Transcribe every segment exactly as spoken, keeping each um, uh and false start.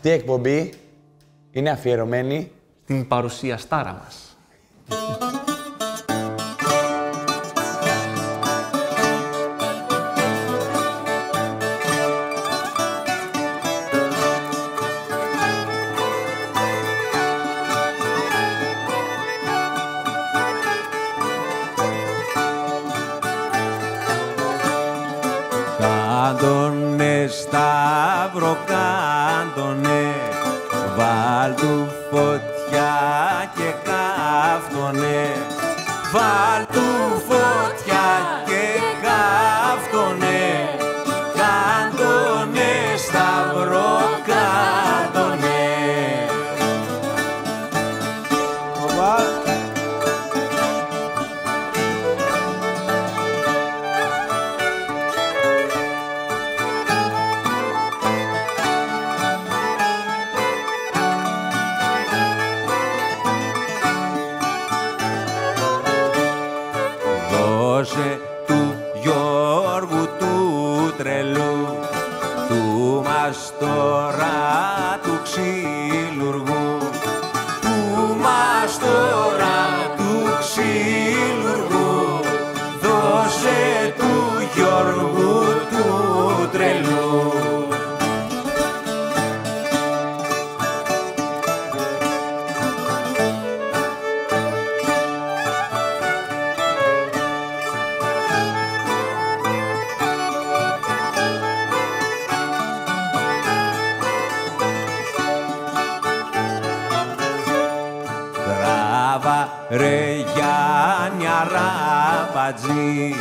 Αυτή η εκπομπή είναι αφιερωμένη στην παρουσιαστάρα μας. Κάντονε, σταύρο, κάντονε, βάλ' του φωτιά και καύτονε, βάλ' του φωτιά και καύτονε, κάντονε, σταύρο, κάντονε. Ρεγιανιά Ραμπατζή,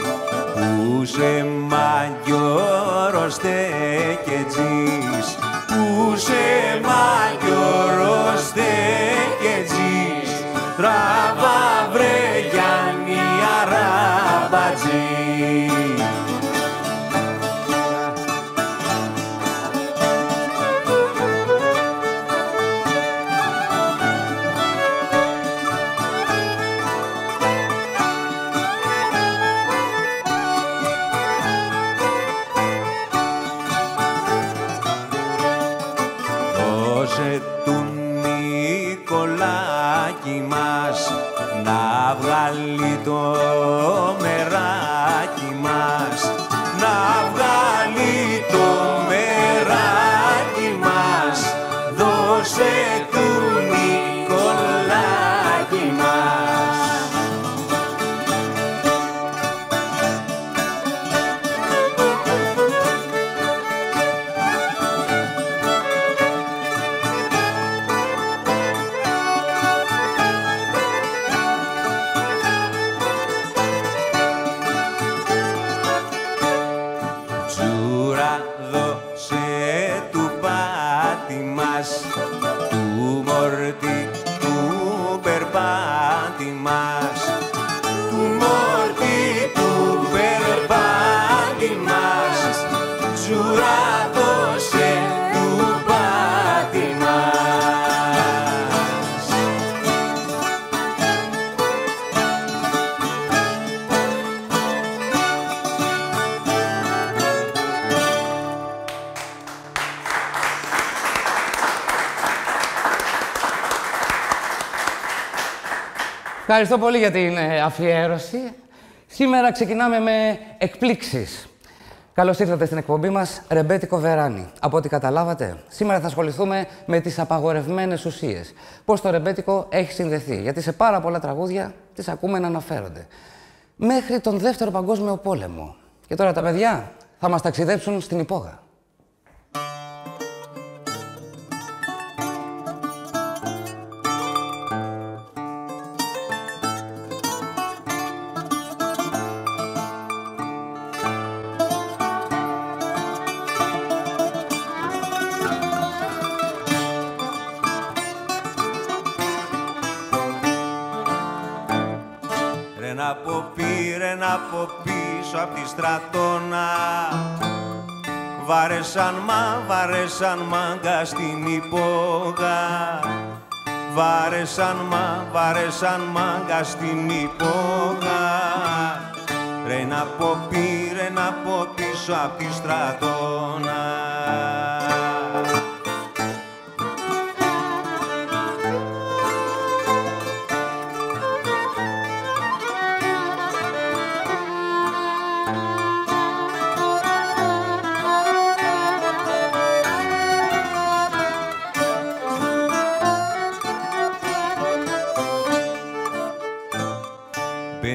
που σε μαγιόρο στέκετζης, που σε μαγιόρο στέκετζης, τραβά βρε Γιανιά Ραμπατζή. Ευχαριστώ πολύ για την αφιέρωση. Σήμερα ξεκινάμε με εκπλήξεις. Καλώς ήρθατε στην εκπομπή μας Ρεμπέτικο Βεράνι. Από ό,τι καταλάβατε, σήμερα θα ασχοληθούμε με τις απαγορευμένες ουσίες. Πώς το ρεμπέτικο έχει συνδεθεί, γιατί σε πάρα πολλά τραγούδια τις ακούμε να αναφέρονται. Μέχρι τον Δεύτερο Παγκόσμιο Πόλεμο. Και τώρα τα παιδιά θα μας ταξιδέψουν στην υπόγα. Απ' τη στρατόνα βαρέσαν μα, βαρέσαν μάγκα στην υπόγα, βαρέσαν μα, βαρέσαν μάγκα στην υπόγα. Ρε να από πει, ρε να από πίσω απ' τη στρατόνα.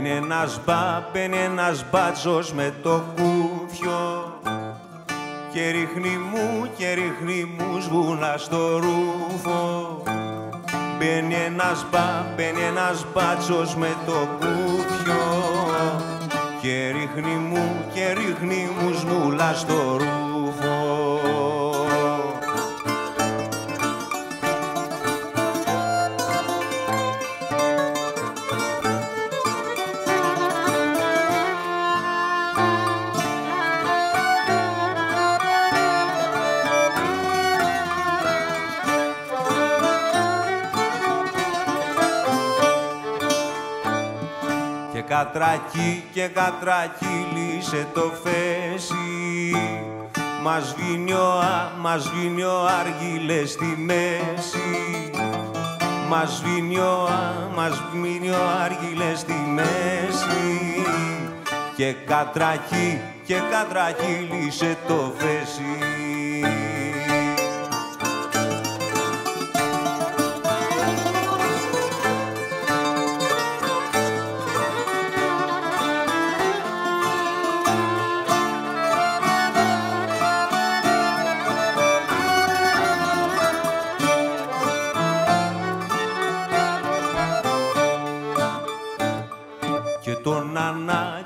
Μπαίνει ένας μπα, μπαίνει ένας μπάτσος με το κούφιο και ρίχνει μου, και ρίχνει μου σβούνα στο ρούφο. Μπαίνει ένας μπα, μπαίνει ένας μπάτσος με το κούφιο και ρίχνει μου, και ρίχνει μου σμούλα στο ρούφο. Κατρακί και κατρακί λύσε το φέσι, μας βγίνει ο, μας βγίνει ο άργυλες στη μέση, μας βγίνει ο, μας βγίνει ο άργυλες στη μέση, και κατρακί και κατρακί λύσε το φέσι.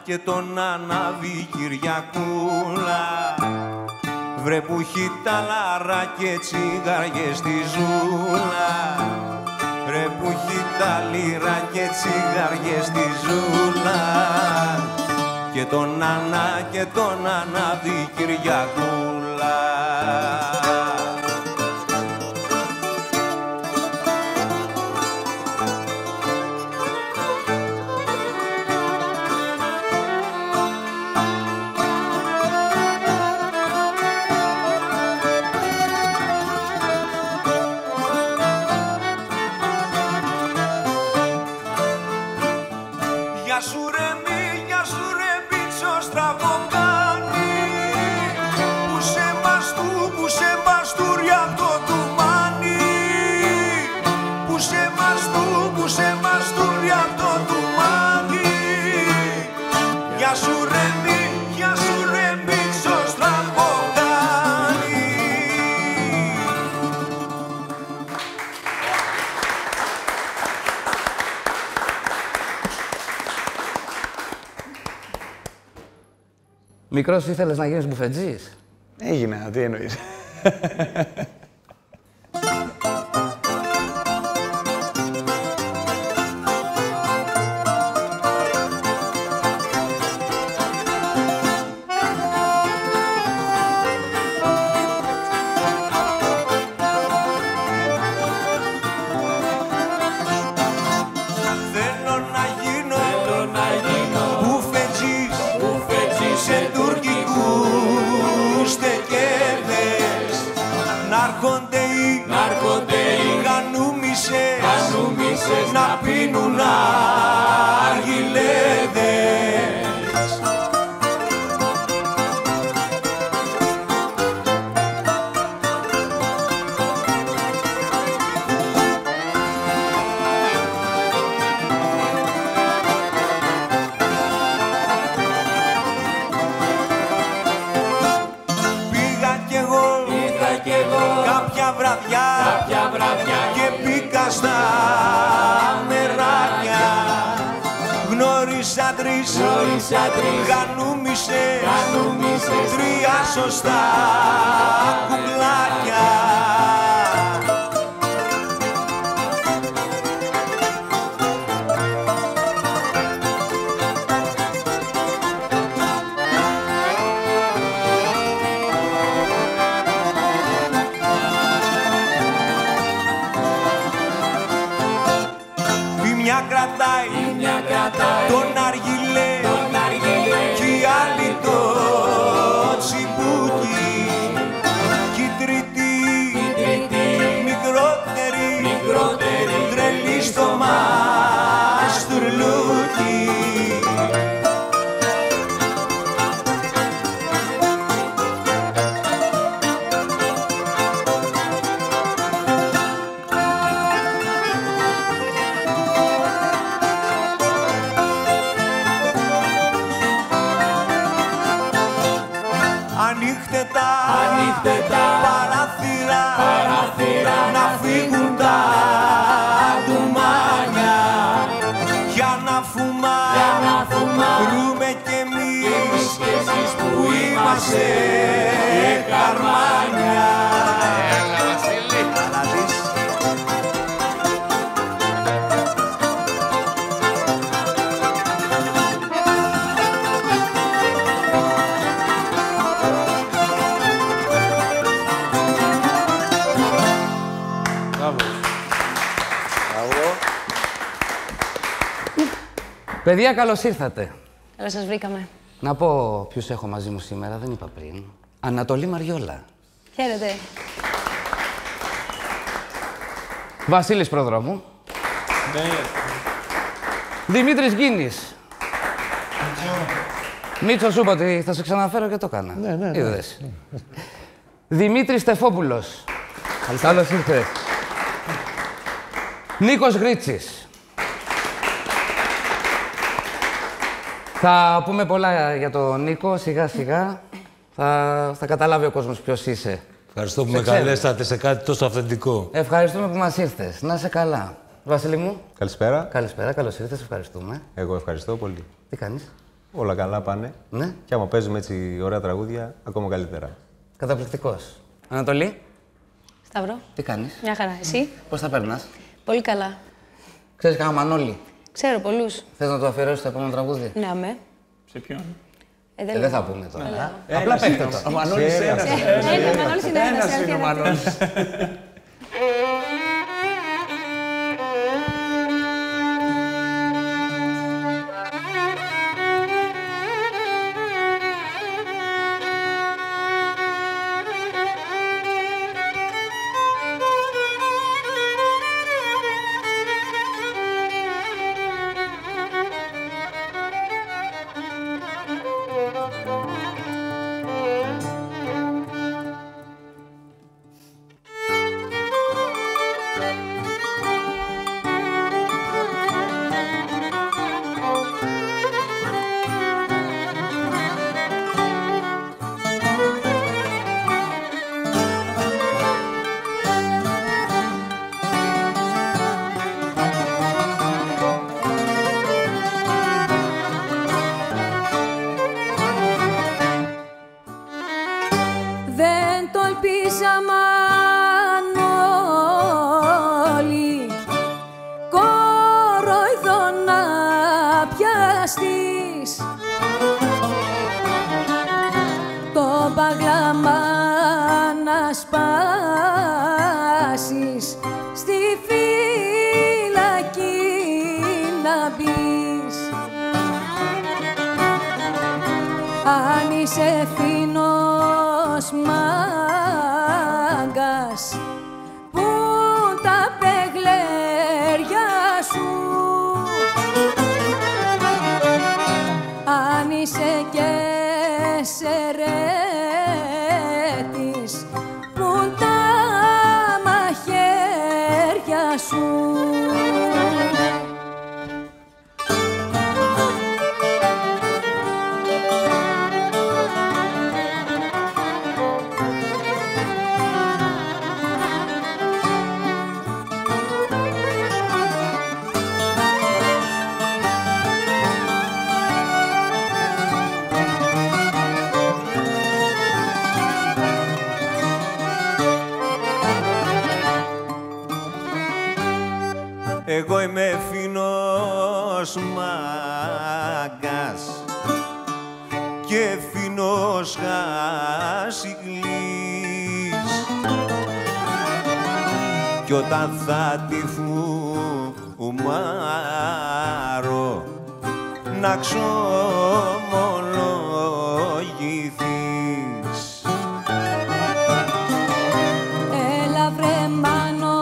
Και τον ανάβει Κυριακούλα, βρε που έχει τα λαρά και τσιγάριες στη ζούλα, βρε που έχει τα λίρα και τσιγάριες στη ζούλα, και τον ανά, και τον ανάβει Κυριακούλα. Μικρός, ήθελες να γίνεις μπουφετζής? Έγινα, τι εννοείς. σε καρμάνια. Έλα Βασίλη, θα δεις. Μπράβο. Μπράβο. Παιδιά, καλώς ήρθατε. Καλώς σας βρήκαμε. Να πω ποιους έχω μαζί μου σήμερα, δεν είπα πριν. Ανατολή Μαριόλα. Χαίρετε. Βασίλης Προδρόμου. Ναι. Δημήτρης Γκίνης. Μίτσο Σούπατη, θα σε ξαναφέρω και το έκανα. Ναι, ναι, ναι. Είδες. Ναι. Δημήτρης Στεφόπουλος. Καλώς ήρθες. Νίκος Γρίτσης. Θα πούμε πολλά για τον Νίκο, σιγά σιγά. Θα, θα καταλάβει ο κόσμος ποιος είσαι. Ευχαριστώ που σε με ξέρετε. Καλέσατε σε κάτι τόσο αυθεντικό. Ευχαριστούμε που μας ήρθες. Να είσαι καλά. Βασίλη μου. Καλησπέρα. Καλησπέρα, καλώς ήρθες, ευχαριστούμε. Εγώ ευχαριστώ πολύ. Τι κάνεις? Όλα καλά πάνε. Ναι. Και άμα παίζουμε έτσι ωραία τραγούδια, ακόμα καλύτερα. Καταπληκτικός. Ανατολή. Σταυρό. Τι κάνεις? Μια χαρά. Εσύ? Πώς τα περνάς? Πολύ καλά. Ξέρεις κανένα Μανώλη? Ξέρω πολλούς. Θες να το αφιερώσεις το επόμενο τραγούδι? Ναι, αμέ. Σε ποιον? Ε, δεν, ε, δεν θα πούμε τώρα. Ναι. Ε, απλά παίχτε το. Ο Μανώλης είναι ένας. Ένας είναι ο Μανώλης. Εγώ είμαι φινός μάγκας και φινός χασιγλής κι όταν θα τη φουμάρω να ξομολογηθείς. Έλα βρε Μανόλα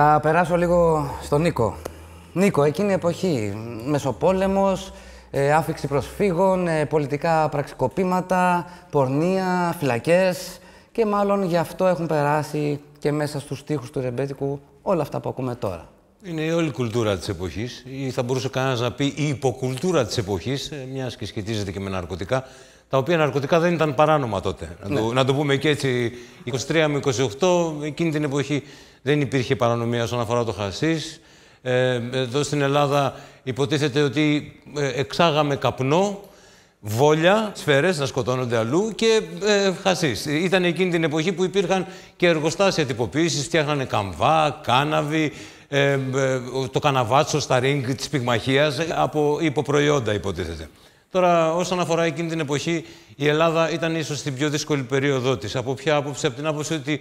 Θα περάσω λίγο στον Νίκο. Νίκο, εκείνη η εποχή, Μεσοπόλεμος, ε, άφηξη προσφύγων, ε, πολιτικά πραξικοπήματα, πορνεία, φυλακές και μάλλον γι' αυτό έχουν περάσει και μέσα στους στίχους του Ρεμπέτικου όλα αυτά που ακούμε τώρα. Είναι η όλη κουλτούρα της εποχής ή θα μπορούσε κανένας να πει η υποκουλτούρα της εποχής, μιας και σχετίζεται και με ναρκωτικά, τα οποία ναρκωτικά δεν ήταν παράνομα τότε. Ναι. Να, το, να το πούμε και έτσι, είκοσι τρία με είκοσι οκτώ, εκείνη την εποχή δεν υπήρχε παρανομία όσον αφορά το χασίς. Ε, εδώ στην Ελλάδα υποτίθεται ότι εξάγαμε καπνό, βόλια, σφαίρες να σκοτώνονται αλλού και ε, χασίς. Ήταν εκείνη την εποχή που υπήρχαν και εργοστάσια τυποποίησης, φτιάχνανε καμβά, κάναβι, ε, ε, το καναβάτσο στα ρίγκ της πυγμαχίας, από υποπροϊόντα υποτίθεται. Τώρα, όσον αφορά εκείνη την εποχή, η Ελλάδα ήταν ίσως στην πιο δύσκολη περίοδό της. Από ποια άποψη? Από την άποψη ότι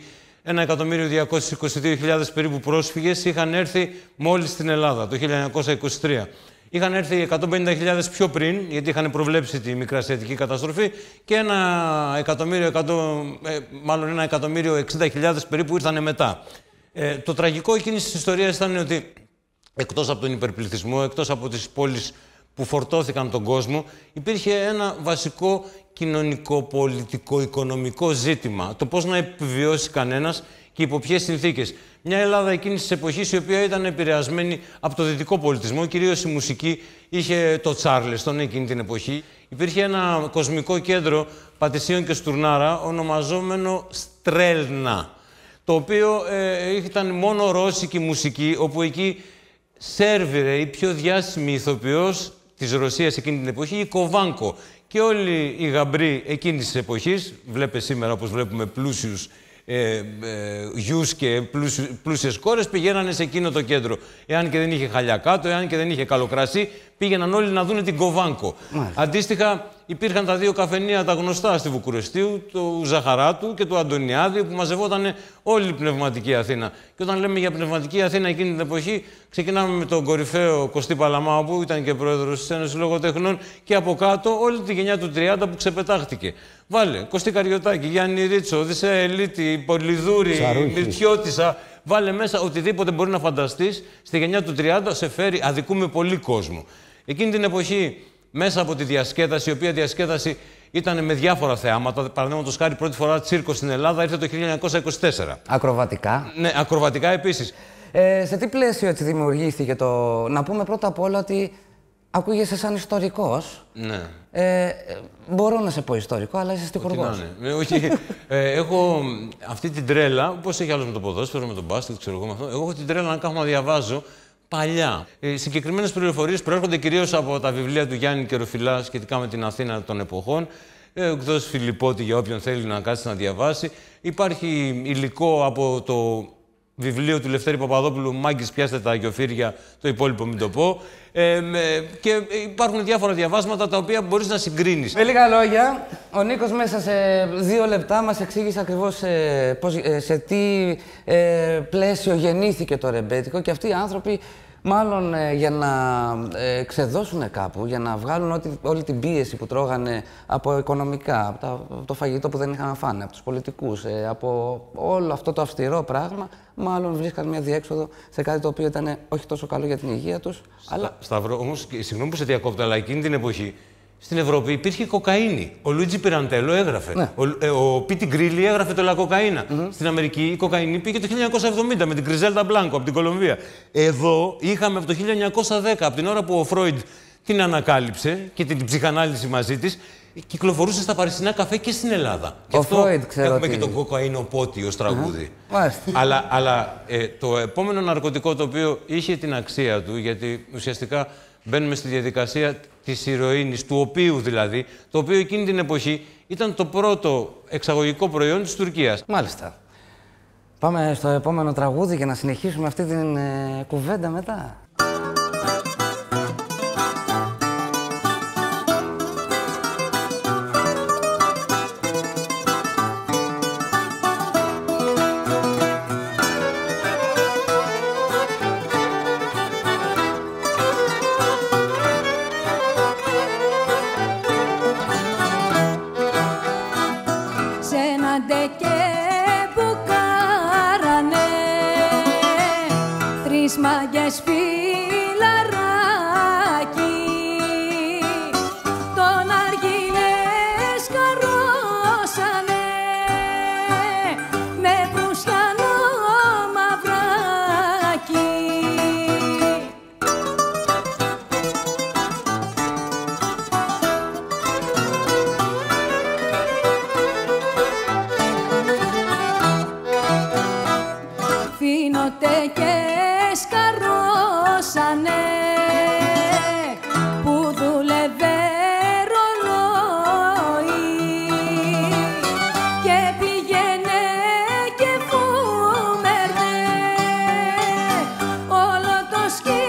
ένα εκατομμύριο διακόσιες είκοσι δύο χιλιάδες περίπου πρόσφυγες είχαν έρθει μόλις στην Ελλάδα το χίλια εννιακόσια είκοσι τρία. Είχαν έρθει εκατόν πενήντα χιλιάδες πιο πριν, γιατί είχαν προβλέψει τη μικρασιατική καταστροφή, και ένα εκατομμύριο εξήντα χιλιάδες περίπου ήρθαν μετά. Ε, το τραγικό εκείνης της ιστορίας ήταν ότι εκτός από τον υπερπληθυσμό, εκτός από τις πόλεις που φορτώθηκαν τον κόσμο, υπήρχε ένα βασικό κοινωνικό, πολιτικό, οικονομικό ζήτημα. Το πώς να επιβιώσει κανένας και υπό ποιες συνθήκες. Μια Ελλάδα εκείνης της εποχής, η οποία ήταν επηρεασμένη από το δυτικό πολιτισμό, κυρίως η μουσική, είχε το Τσάρλεστον εκείνη την εποχή. Υπήρχε ένα κοσμικό κέντρο πατησίων και στουρνάρα, ονομαζόμενο Στρέλνα, το οποίο ε, ήταν μόνο ρώσικη μουσική, όπου εκεί σέρβιρε η πιο διάσημη ηθοποιός της Ρωσίας εκείνη την εποχή, η Κοβάνκο. Και όλοι οι γαμπροί εκείνης της εποχής, βλέπε σήμερα όπως βλέπουμε πλούσιους ε, ε, γιους και πλούσιες, πλούσιες κόρες, πηγαίνανε σε εκείνο το κέντρο. Εάν και δεν είχε χαλιά κάτω, εάν και δεν είχε καλοκρασί, πήγαιναν όλοι να δούνε την Κοβάνκο. Μάλιστα. Αντίστοιχα, υπήρχαν τα δύο καφενεία τα γνωστά στη Βουκουρεστίου, του Ζαχαράτου και του Αντωνιάδη, που μαζευόταν όλη η πνευματική Αθήνα. Και όταν λέμε για πνευματική Αθήνα εκείνη την εποχή, ξεκινάμε με τον κορυφαίο Κωστή Παλαμά, που ήταν και πρόεδρος της Ένωσης Λογοτεχνών, και από κάτω όλη τη γενιά του τριάντα που ξεπετάχτηκε. Βάλε Κωστή Καριωτάκη, Γιάννη Ρίτσο, Οδυσσέα Ελύτη, Πολυδούρη, Μυρτιώτισσα. Βάλε μέσα οτιδήποτε μπορεί να φανταστείς, στη γενιά του τριάντα σε φέρει αδικού με πολύ κόσμο. Εκείνη την εποχή, μέσα από τη διασκέδαση, η οποία διασκέδαση ήταν με διάφορα θεάματα. Παραδείγματος χάρη, πρώτη φορά τσίρκο στην Ελλάδα ήρθε το χίλια εννιακόσια είκοσι τέσσερα. Ακροβατικά. Ναι, ακροβατικά επίσης. Ε, σε τι πλαίσιο έτσι δημιουργήθηκε το. Να πούμε πρώτα απ' όλα ότι ακούγεσαι σαν ιστορικός. Ναι. Ε, μπορώ να σε πω ιστορικό, αλλά είσαι στιχουργός. Ναι, όχι. Ε, έχω αυτή την τρέλα, όπως έχει άλλο με το ποδόσφαιρο, με τον μπάσκετ, ξέρω εγώ με αυτό. Εγώ έχω την τρέλα να κάθομαι να διαβάζω παλιά. Οι συγκεκριμένες πληροφορίες προέρχονται κυρίως από τα βιβλία του Γιάννη Κεροφυλά σχετικά με την Αθήνα των εποχών. Εκδόσεις Φιλιππότη για όποιον θέλει να κάτσει να διαβάσει. Υπάρχει υλικό από το βιβλίο του Λευτέρη Παπαδόπουλου, «Μάγκης, πιάστε τα αγιοφύρια, το υπόλοιπο μην το πω». Ε, και υπάρχουν διάφορα διαβάσματα τα οποία μπορείς να συγκρίνεις. Με λίγα λόγια, ο Νίκος μέσα σε δύο λεπτά μας εξήγησε ακριβώς ε, πώς, ε, σε τι ε, πλαίσιο γεννήθηκε το ρεμπέτικο, και αυτοί οι άνθρωποι μάλλον ε, για να ε, ξεδώσουν κάπου, για να βγάλουν ό,τι, όλη την πίεση που τρώγανε από οικονομικά, από, τα, από το φαγητό που δεν είχαν να φάνε, από τους πολιτικούς, ε, από όλο αυτό το αυστηρό πράγμα, μάλλον βρίσκαν μια διέξοδο σε κάτι το οποίο ήταν όχι τόσο καλό για την υγεία τους. Στα, αλλά... Σταυρό, όμως, συγγνώμη που σε διακόπτω, αλλά εκείνη την εποχή στην Ευρώπη υπήρχε κοκαίνη. Ο Λουίτζι Πιραντέλο έγραφε. Ναι. Ο, ε, ο Πίτι Γκρίλι έγραφε το «Λα κοκαίνα». Mm-hmm. Στην Αμερική η κοκαίνη πήγε το χίλια εννιακόσια εβδομήντα με την Κριζέλτα Μπλάνκο από την Κολομβία. Εδώ είχαμε από το χίλια εννιακόσια δέκα, από την ώρα που ο Φρόιντ την ανακάλυψε και την ψυχανάλυση μαζί της, κυκλοφορούσε στα παρισινά καφέ και στην Ελλάδα. Ο Φρόιντ, ξέρω. Έχουμε τι... και τον κοκαίνο πότι ως τραγούδι. Mm-hmm. Αλλά, αλλά ε, το επόμενο ναρκωτικό το οποίο είχε την αξία του, γιατί ουσιαστικά μπαίνουμε στη διαδικασία της ηρωίνης, του οποίου δηλαδή, το οποίο εκείνη την εποχή ήταν το πρώτο εξαγωγικό προϊόν της Τουρκίας. Μάλιστα. Πάμε στο επόμενο τραγούδι για να συνεχίσουμε αυτή την ε, κουβέντα μετά. Σέναντε και μπουκάρανε και σκαρώσανε που δούλευε ρολόι και πήγαινε και φούμερνε όλο το σκυλολόι.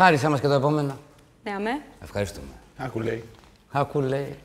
Χάρισα μας και το επόμενο. Ναι, αμέ. Ευχαριστούμε. Άκου λέει. Άκου λέει.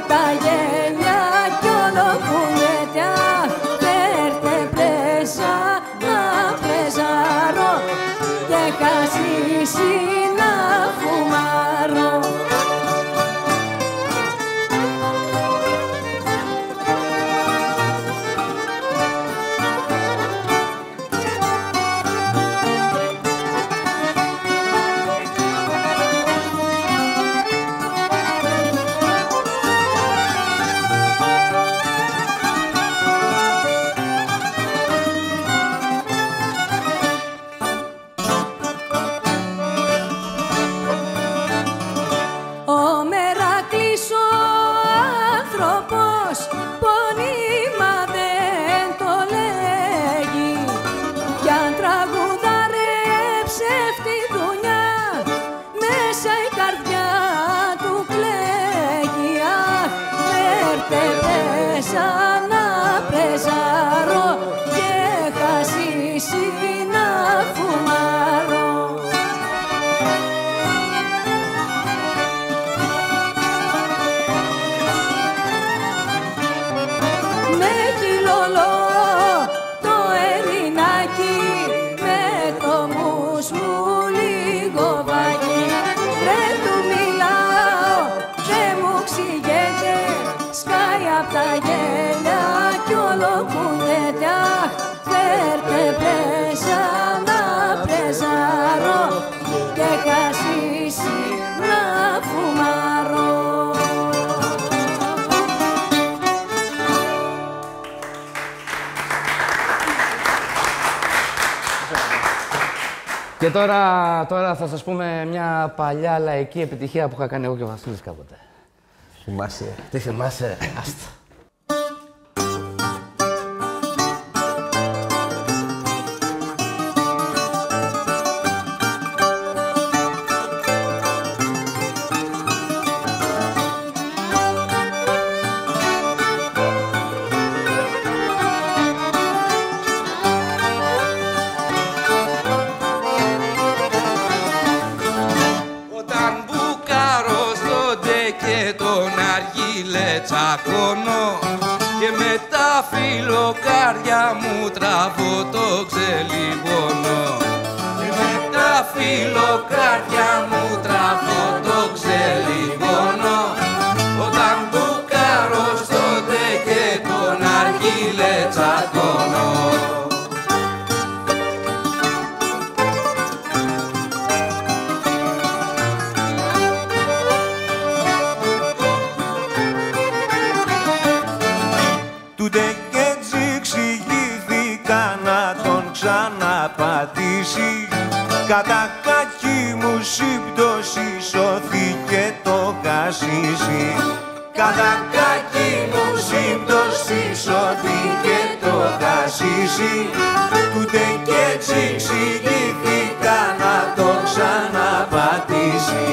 Απ' τα γέλια Και τώρα, τώρα θα σας πούμε μια παλιά λαϊκή επιτυχία που είχα κάνει εγώ και ο Βασίλης κάποτε. Θυμάσαι. Τι θυμάσαι. Άστα. Φιλοκάρια μου τραβώ το ξελιγόνο. Με τα φιλοκάρια μου τραβώ το ξελιγόνο. Όταν μπουκάρω τότε και τον αργύλε τσακώνω. Κατά κακή μου σύμπτωση σώθηκε το χασίσι. Κατά κακή μου σύμπτωση σώθηκε το χασίσι. Ούτε κι έτσι ξηγήθηκα να το ξαναπατήσει.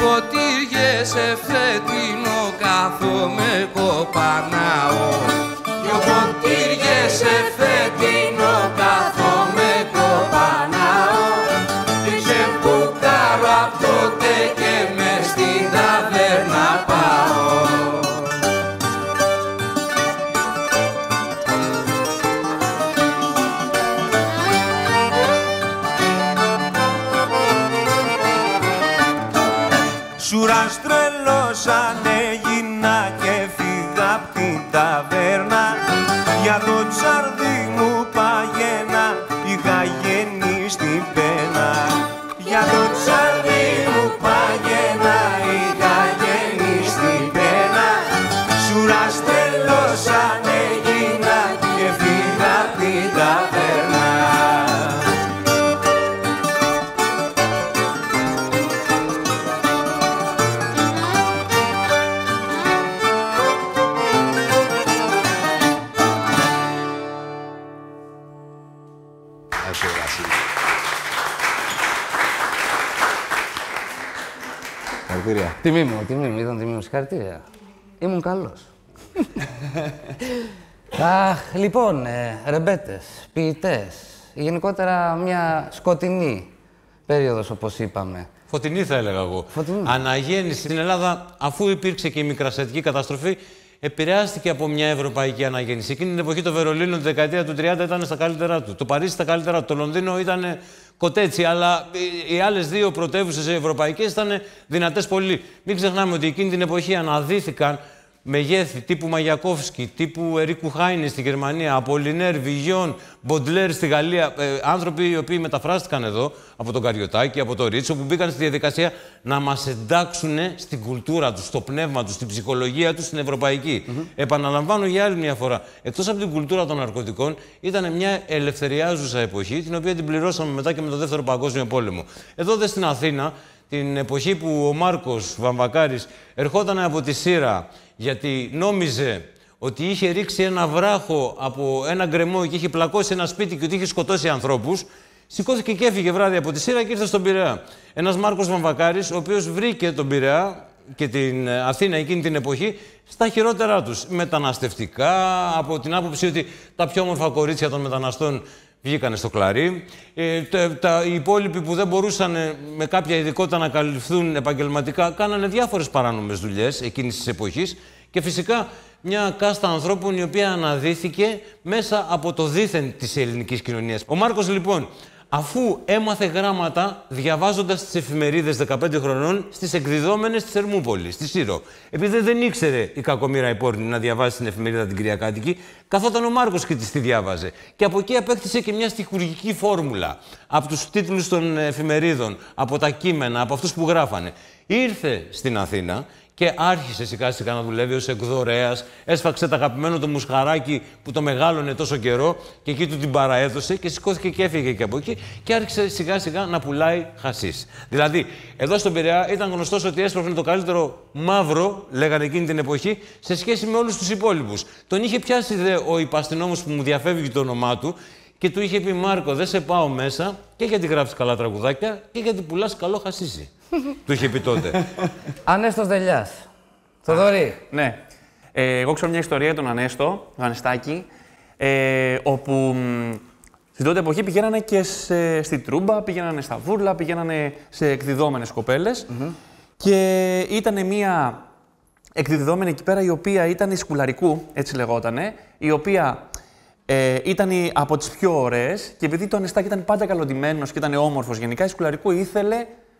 Ποτήριες σε φετινό κάθομαι κοπανάω. Δυο ποτήριες σε φετινό κάθομαι κοπανάω. Και ξεπουκάρω απ' τότε και μες στην ταβέρνα πάω. Σουράς τρελός ανέγινα και φύγα απ' την ταβέρνα. Για το τσαρδί μου παγένα είχα γεννήσει στην πένα. Για το τσαρδί μου παγένα είχα γεννήσει στην πένα. Σουράς τρελός ανέγινα και φύγα απ' την ταβέρνα. Τιμή μου, τιμή μου, ήταν τιμή μου, συγχαρητήρια. Ήμουν καλός. Αχ, λοιπόν, ε, ρεμπέτες, ποιητές, γενικότερα μια σκοτεινή περίοδος, όπως είπαμε. Φωτεινή θα έλεγα εγώ. Φωτεινή. Αναγέννηση στην Ελλάδα, αφού υπήρξε και η μικρασιατική καταστροφή, επηρεάστηκε από μια ευρωπαϊκή αναγέννηση. Εκείνη την εποχή το Βερολίνο, τη δεκαετία του τριάντα, ήταν στα καλύτερά του. Το Παρίσι στα καλύτερά του. Το Λονδίνο ήταν κοτέτσι, αλλά οι άλλες δύο πρωτεύουσες ευρωπαϊκές ήταν δυνατές πολύ. Μην ξεχνάμε ότι εκείνη την εποχή αναδύθηκαν μεγέθη τύπου Μακιακόφσκι, τύπου Ερίκου Χάινε στη Γερμανία, Απολλινέρ, Βιγιόν, Μποντλέρ στη Γαλλία. Ε, άνθρωποι οι οποίοι μεταφράστηκαν εδώ από τον Καριωτάκη, από τον Ρίτσο, που μπήκαν στη διαδικασία να μας εντάξουν στην κουλτούρα τους, στο πνεύμα τους, στην ψυχολογία τους, στην ευρωπαϊκή. Mm-hmm. Επαναλαμβάνω για άλλη μια φορά, εκτός από την κουλτούρα των ναρκωτικών, ήταν μια ελευθεριάζουσα εποχή, την οποία την πληρώσαμε μετά και με τον Δεύτερο Παγκόσμιο Πόλεμο. Εδώ δε στην Αθήνα, την εποχή που ο Μάρκος Βαμβακάρης ερχόταν από τη Σύρα, γιατί νόμιζε ότι είχε ρίξει ένα βράχο από ένα γκρεμό και είχε πλακώσει ένα σπίτι και ότι είχε σκοτώσει ανθρώπους, σηκώθηκε και έφυγε βράδυ από τη Σύρα και ήρθε στον Πειραιά. Ένας Μάρκος Βαμβακάρης, ο οποίος βρήκε τον Πειραιά και την Αθήνα εκείνη την εποχή στα χειρότερά τους. Μεταναστευτικά, από την άποψη ότι τα πιο όμορφα κορίτσια των μεταναστών βγήκανε στο κλαρί. Ε, τα, τα, οι υπόλοιποι που δεν μπορούσαν με κάποια ειδικότητα να καλυφθούν επαγγελματικά κάνανε διάφορες παράνομες δουλειές εκείνης της εποχής. Και φυσικά μια κάστα ανθρώπων η οποία αναδύθηκε μέσα από το δίθεν της ελληνικής κοινωνίας. Ο Μάρκος λοιπόν αφού έμαθε γράμματα διαβάζοντας τις εφημερίδες δεκαπέντε χρονών στις εκδιδόμενες της Θερμούπολης, στη Σύρο. Επειδή δεν ήξερε η κακομοίρα η Πόρνη να διαβάσει την εφημερίδα την Κυριακάτικη, καθόταν ο Μάρκος και τη διάβαζε. Και από εκεί απέκτησε και μια στιχουργική φόρμουλα. Από τους τίτλους των εφημερίδων, από τα κείμενα, από αυτούς που γράφανε. Ήρθε στην Αθήνα και άρχισε σιγά σιγά να δουλεύει ως εκδορέας. Έσφαξε το αγαπημένο το μουσχαράκι που το μεγάλωνε τόσο καιρό και εκεί του την παραέδωσε και σηκώθηκε και έφυγε και από εκεί και άρχισε σιγά σιγά να πουλάει χασίς. Δηλαδή, εδώ στον Πειραιά ήταν γνωστός ότι έσπρωχνε το καλύτερο μαύρο, λέγανε εκείνη την εποχή, σε σχέση με όλους τους υπόλοιπους. Τον είχε πιάσει δε ο υπαστηνόμος που μου διαφεύγει το όνομά του. Και του είχε πει: Μάρκο, δεν σε πάω μέσα και γιατί γράφεις καλά τραγουδάκια και γιατί πουλάς καλό χασίσι. Του είχε πει τότε. Ανέστος Δελιάς. Θοδωρή. Ναι. Ε, εγώ ξέρω μια ιστορία τον Ανέστο, τον Ανεστάκη, ε, όπου στην τότε εποχή πηγαίνανε και σε, στη Τρούμπα, πηγαίνανε στα βούρλα, πηγαίνανε σε εκδιδόμενες κοπέλες. Mm -hmm. Και ήταν μια εκδιδόμενη εκεί πέρα η οποία ήταν η Σκουλαρικού, έτσι λεγότανε, η οποία. Ε, ήταν από τις πιο ωραίες και επειδή το Ανεστάκη ήταν πάντα καλοντημένος και ήταν όμορφος γενικά, η Σκουλαρικού ήθελε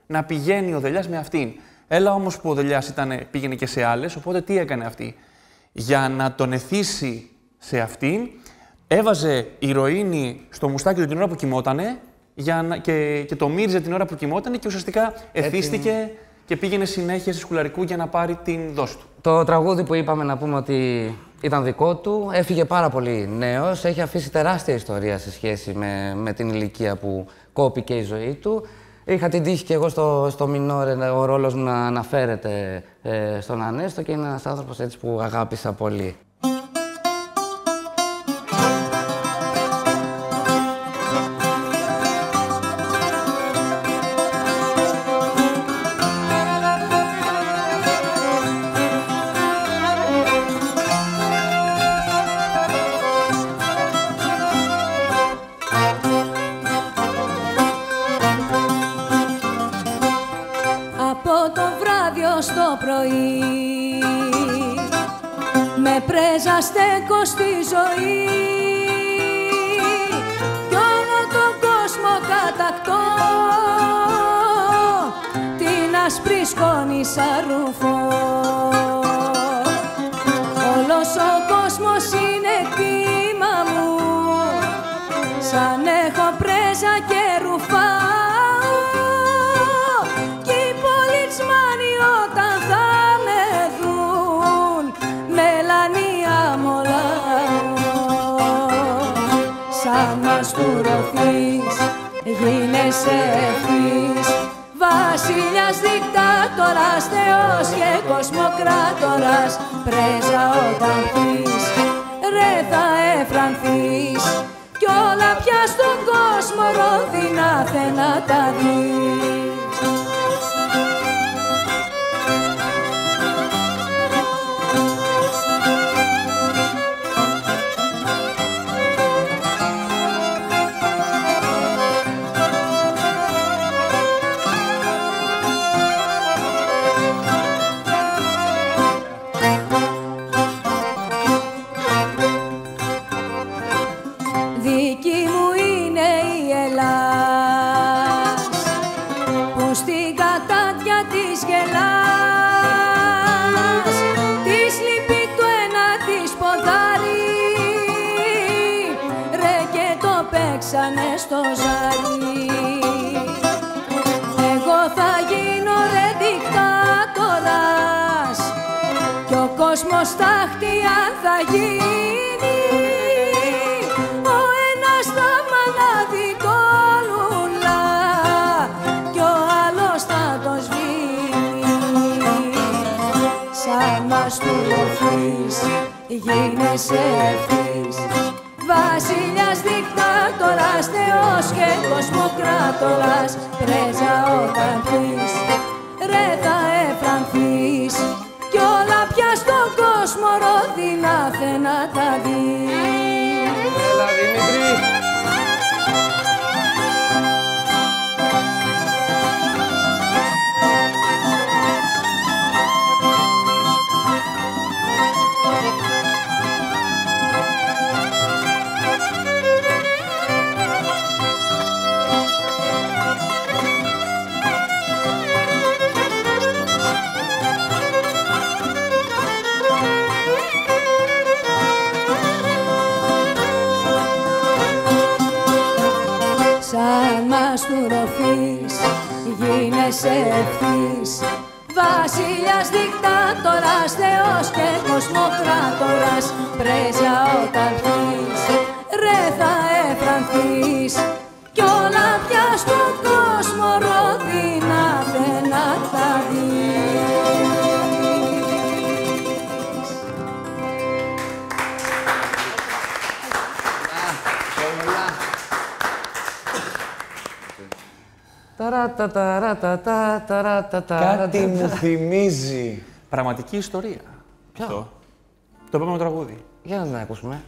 να πηγαίνει ο Δελιάς με αυτήν. Έλα όμως που ο Δελιάς ήταν, πήγαινε και σε άλλες, οπότε τι έκανε αυτή. Για να τον εθίσει σε αυτήν, έβαζε ηρωίνη στο μουστάκι του την ώρα που κοιμότανε για να, και, και το μύριζε την ώρα που κοιμότανε και ουσιαστικά εθίστηκε. Έτσι... και πήγαινε συνέχεια στη Σκουλαρικού για να πάρει την δόση του. Το τραγούδι που είπαμε να πούμε ότι ήταν δικό του, έφυγε πάρα πολύ νέος, έχει αφήσει τεράστια ιστορία σε σχέση με, με την ηλικία που κόπηκε η ζωή του. Είχα την τύχη και εγώ στο, στο Μινόρε, ο ρόλος μου να αναφέρεται ε, στον Ανέστο και είναι ένας άνθρωπος έτσι που αγάπησα πολύ. Σαν μαστουρωθείς γίνεσαι ευθύς, βασιλιάς, δικτάτορας, θεός και κοσμοκράτορας. Πρέζα όταν πεις, ρε θα εφρανθείς, κι όλα πια στον κόσμο ρόδινα δεν τα δεις. Κάτι μου θυμίζει. Πραγματική ιστορία. Ποιο? Το επόμενο τραγούδι. Για να την ακούσουμε.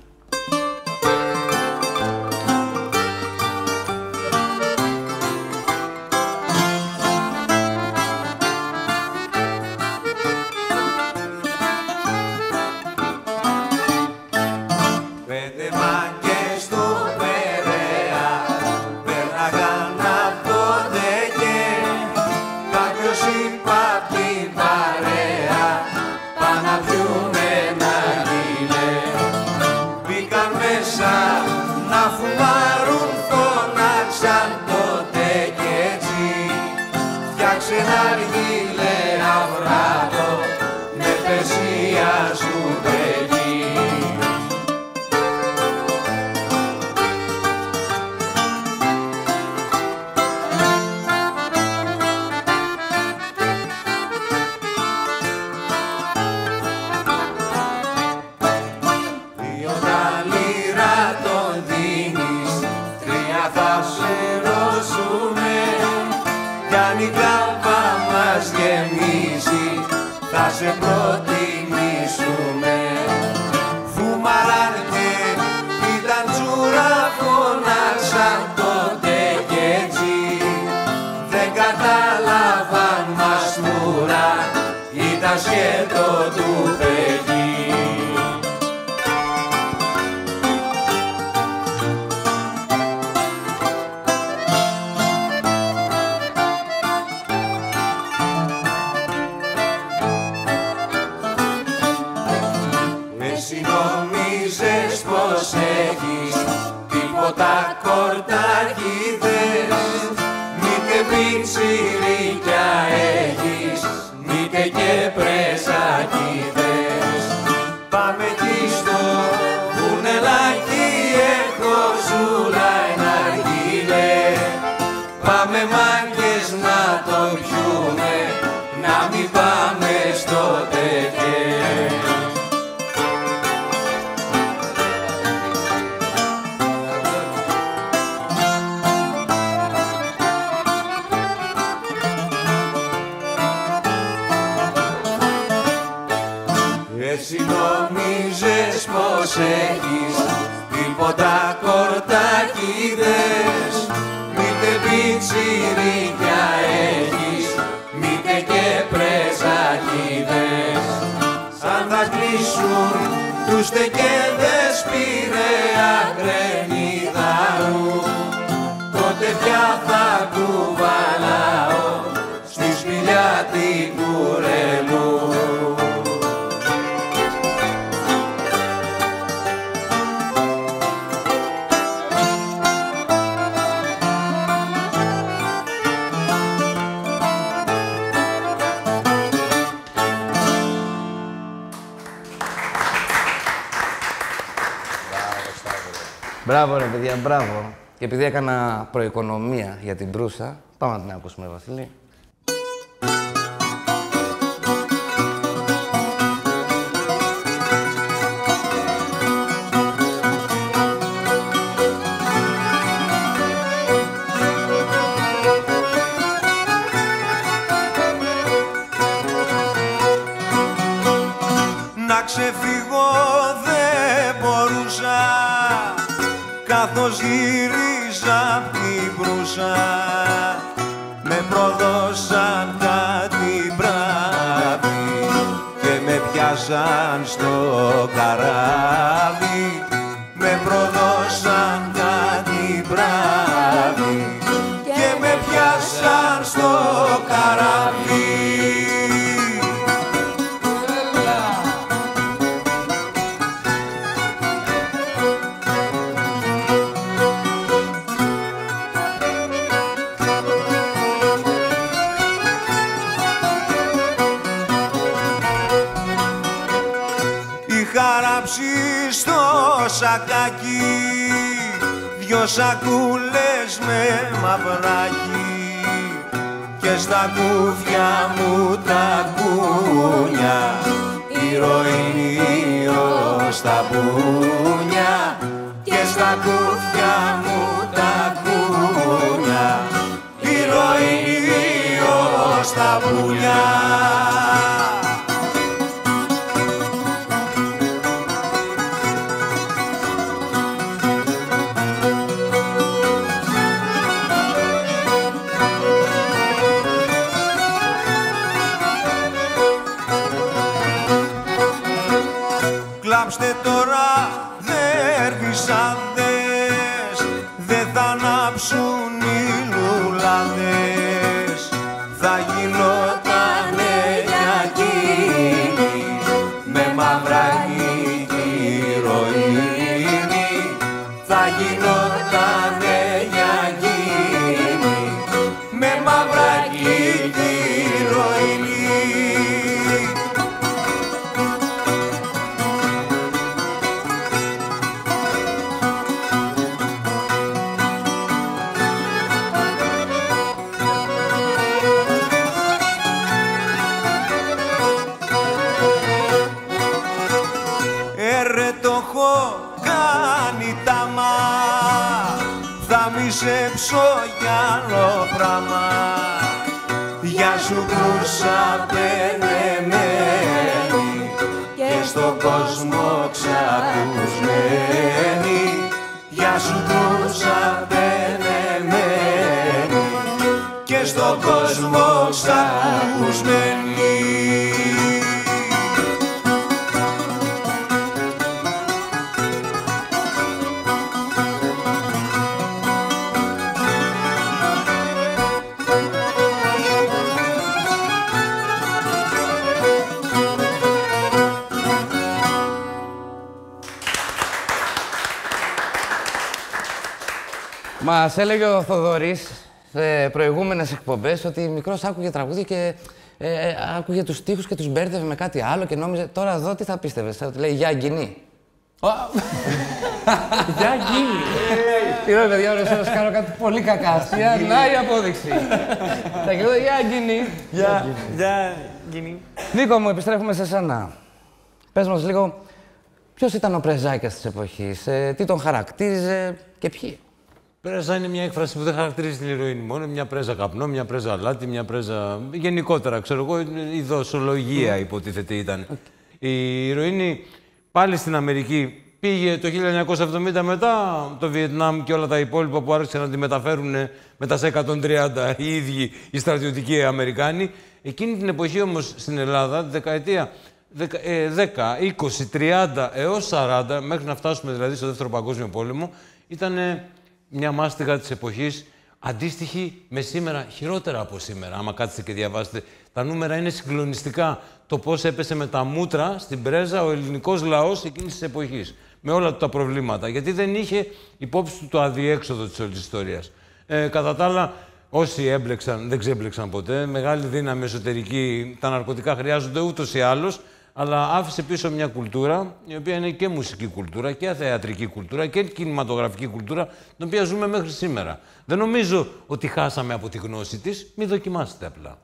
Μπράβο. Και επειδή έκανα προοικονομία για την προύσα, πάμε να την ακούσουμε, Βασίλη. Να ξεφύγω δεν μπορούσα, καθώς γύριζα απ' την προύσα, με προδώσαν κάτι βράδυ και με πιάσαν στο καράβι. Με προδώσαν κάτι βράδυ και με πιάσαν στο καράβι. σακάκι, δυο σακούλες με μαυράκι και στα κούφια μου τα κούνια, ηρωίνιο στα μπούνια και στα κούφια μου τα κούνια, ηρωίνιο στα πουλιά. Κλάψτε τώρα δερβισάδες, δεν θα ανάψουν οι λουλάδες, θα γινότανε για εκείνη με μαύρα ηρωίνη, θα γινότανε για εκείνη με μαύρα ηρωίνη. Σε ψωγιανό πράμα, για σου κούρσα πενεμένη και στον κόσμο ξακουσμένη, για σου κούρσα πενεμένη και στον κόσμο ξακουσμένη. Μας έλεγε ο Θοδωρής σε προηγούμενες εκπομπές ότι μικρός άκουγε τραγούδια και ε, ε, άκουγε τους στίχους και τους μπέρδευε με κάτι άλλο και νόμιζε τώρα εδώ τι θα πίστευες, θα λέει «Γεια Γκίνη». «Γεια Γκίνη». Τι λέω παιδιά, ωραία, σας κάνω κάτι πολύ κακάστια, να η απόδειξη. Θα γυρίζω «Γεια Γκίνη». «Γεια Γκίνη». Νίκο μου, επιστρέφουμε σε σένα. Πες μας λίγο, ποιος ήταν ο πρεζάκιας της εποχής, τι τον χαρακτήριζε και ποιοι. Πρέζα είναι μια έκφραση που δεν χαρακτηρίζει την ηρωίνη μόνο. Μια πρέζα καπνό, μια πρέζα αλάτι, μια πρέζα. Γενικότερα, ξέρω εγώ, η δοσολογία υποτίθεται ήταν. Okay. Η ηρωίνη πάλι στην Αμερική πήγε το χίλια εννιακόσια εβδομήντα μετά το Βιετνάμ και όλα τα υπόλοιπα που άρχισαν να τη μεταφέρουν με τα εκατόν τριάντα οι ίδιοι οι στρατιωτικοί Αμερικάνοι. Εκείνη την εποχή όμως στην Ελλάδα, τη δεκαετία δέκα, είκοσι, τριάντα έως σαράντα, μέχρι να φτάσουμε δηλαδή στο Δεύτερο Παγκόσμιο Πόλεμο, ήταν. Μια μάστιγα της εποχής, αντίστοιχη με σήμερα, χειρότερα από σήμερα. Άμα κάτσετε και διαβάσετε, τα νούμερα είναι συγκλονιστικά. Το πώς έπεσε με τα μούτρα στην πρέζα ο ελληνικός λαός εκείνης της εποχής. Με όλα τα προβλήματα. Γιατί δεν είχε υπόψη του το αδιέξοδο της όλης ιστορίας. Ε, κατά τα άλλα, όσοι έμπλεξαν, δεν ξέμπλεξαν ποτέ. Μεγάλη δύναμη εσωτερική, τα ναρκωτικά χρειάζονται ούτως ή άλλως. Αλλά άφησε πίσω μια κουλτούρα, η οποία είναι και μουσική κουλτούρα, και θεατρική κουλτούρα και κινηματογραφική κουλτούρα, την οποία ζούμε μέχρι σήμερα. Δεν νομίζω ότι χάσαμε από τη γνώση της, μη δοκιμάσετε απλά.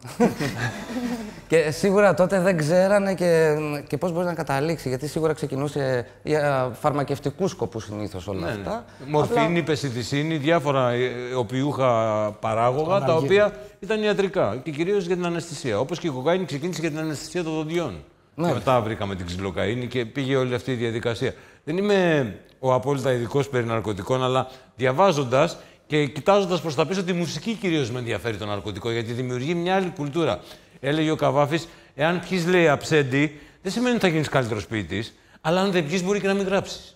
Και σίγουρα τότε δεν ξέρανε και, και πώς μπορεί να καταλήξει, γιατί σίγουρα ξεκινούσε για φαρμακευτικούς σκοπούς συνήθως όλα ναι, αυτά. Ναι. Μορφίνη, πεσιδισίνη, διάφορα οπιούχα παράγωγα, τα οποία ήταν ιατρικά και κυρίως για την αναισθησία. Όπως και η κοκαίνη ξεκίνησε για την αναισθησία των δοντιών. Ναι. Και μετά βρήκαμε την ξυλοκαΐνη και πήγε όλη αυτή η διαδικασία. Δεν είμαι ο απόλυτα ειδικός περί ναρκωτικών, αλλά διαβάζοντας και κοιτάζοντας προς τα πίσω, τη μουσική κυρίως με ενδιαφέρει το ναρκωτικό, γιατί δημιουργεί μια άλλη κουλτούρα. Έλεγε ο Καβάφης, εάν πιείς λέει αψέντη, δεν σημαίνει ότι θα γίνεις καλύτερος ποιητής, αλλά αν δεν πιείς μπορεί και να μην γράψεις.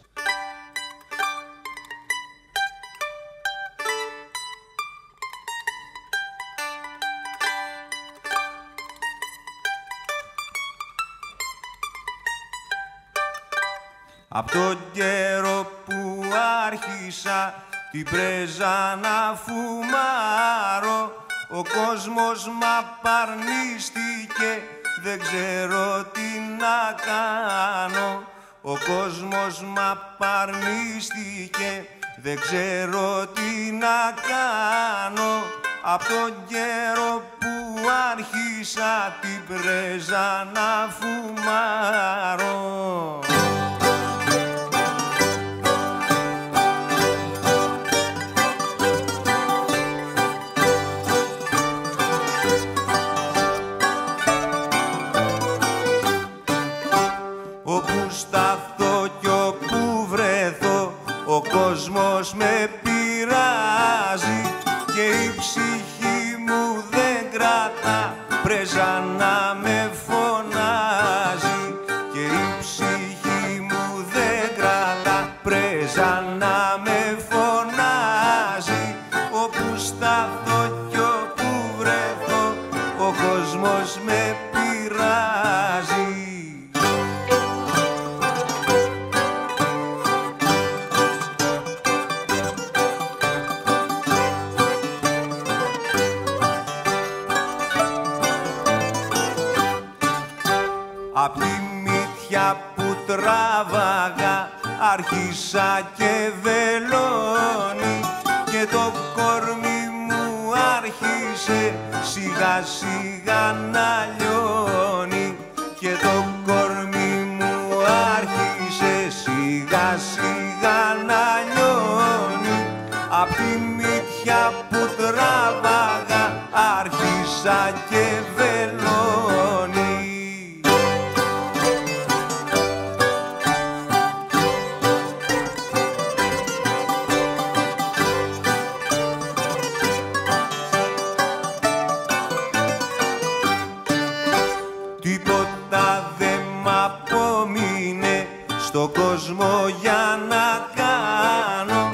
Απ' τον καιρό που άρχισα την πρέζα να φουμάρω, ο κόσμος μ' απαρνίστηκε, δεν ξέρω τι να κάνω. Ο κόσμος μ' απαρνίστηκε, δεν ξέρω τι να κάνω. Απ' τον καιρό που άρχισα την πρέζα να φουμάρω. Ο κόσμος με πειράζει και η ψυχή μου δεν κρατά, πρέζα να με φωνάζει. Και η ψυχή μου δεν κρατά, πρέζα να με φωνάζει. Όπου σταθώ κι όπου βρεθώ, ο κόσμος με πειράζει. Απ' τη μύτια που τράβαγα άρχισα και βελώνει και το κορμί μου άρχισε σιγά σιγά να λιώνει και το κορμί μου άρχισε σιγά σιγά να λιώνει. Απ' τη μύτια που τράβαγα άρχισα και βελώνει. Στον κόσμο για να κάνω,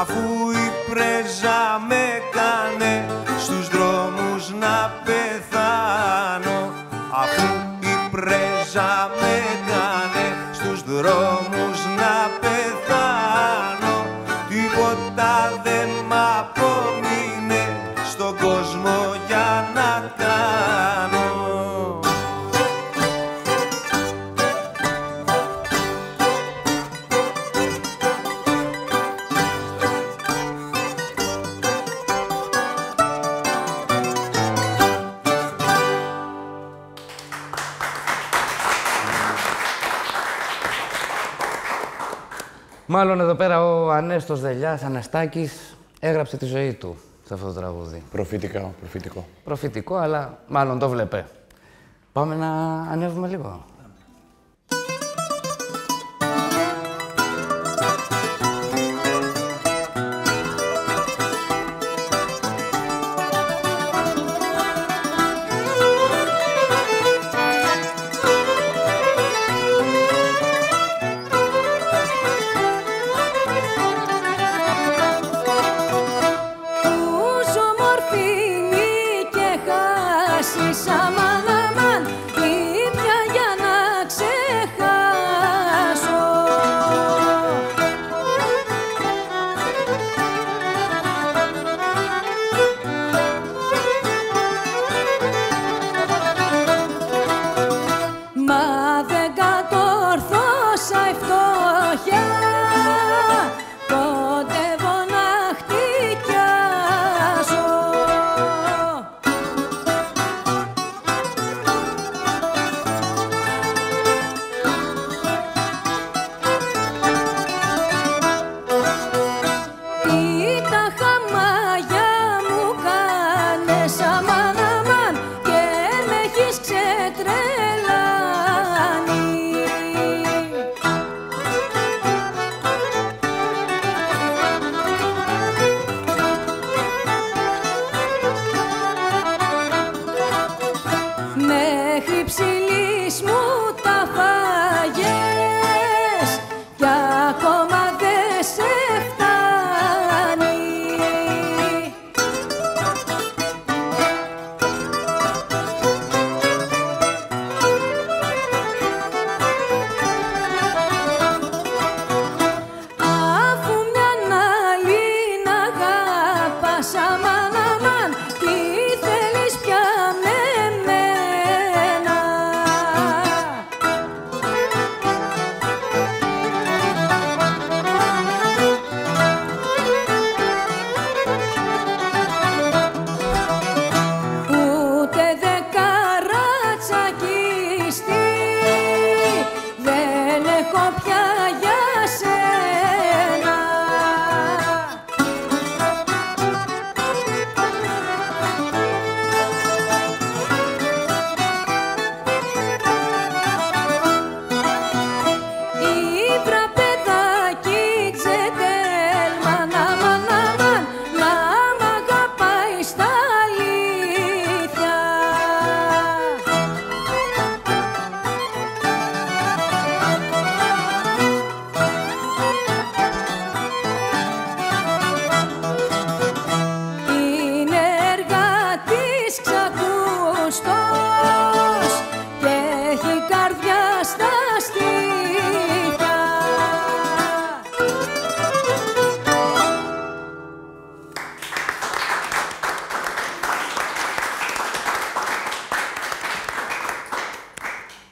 αφού η πρέζα με κάνε στους δρόμους να πεθάνω. Αφού η πρέζα με κάνε στους δρόμους να πεθάνω. Τίποτα δεν μ' απομείνε στον κόσμο για να κάνω. Μάλλον εδώ πέρα ο Ανέστος Δελιάς, Αναστάκης, έγραψε τη ζωή του σε αυτό το τραγούδι. Προφητικά, προφητικό. Προφητικό, αλλά μάλλον το βλέπε. Πάμε να ανέβουμε λίγο. Μαμά, μαμά, ήπια για να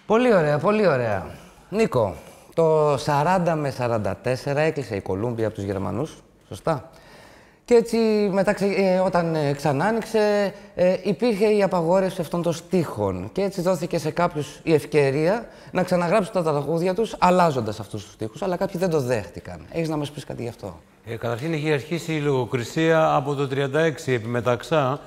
Πολύ ωραία, πολύ ωραία. Νίκο, το σαράντα με σαράντα τέσσερα έκλεισε η Κολούμπια από τους Γερμανούς, σωστά. Και έτσι, μετά, ε, όταν ε, ξανά άνοιξε, ε, υπήρχε η απαγόρευση αυτών των στίχων. Και έτσι δόθηκε σε κάποιους η ευκαιρία να ξαναγράψουν τα τραγούδια τους, αλλάζοντας αυτούς τους στίχους. Αλλά κάποιοι δεν το δέχτηκαν. Έχεις να μας πεις κάτι γι' αυτό? Ε, καταρχήν, είχε αρχίσει η λογοκρισία από το χίλια εννιακόσια τριάντα έξι επί Μεταξά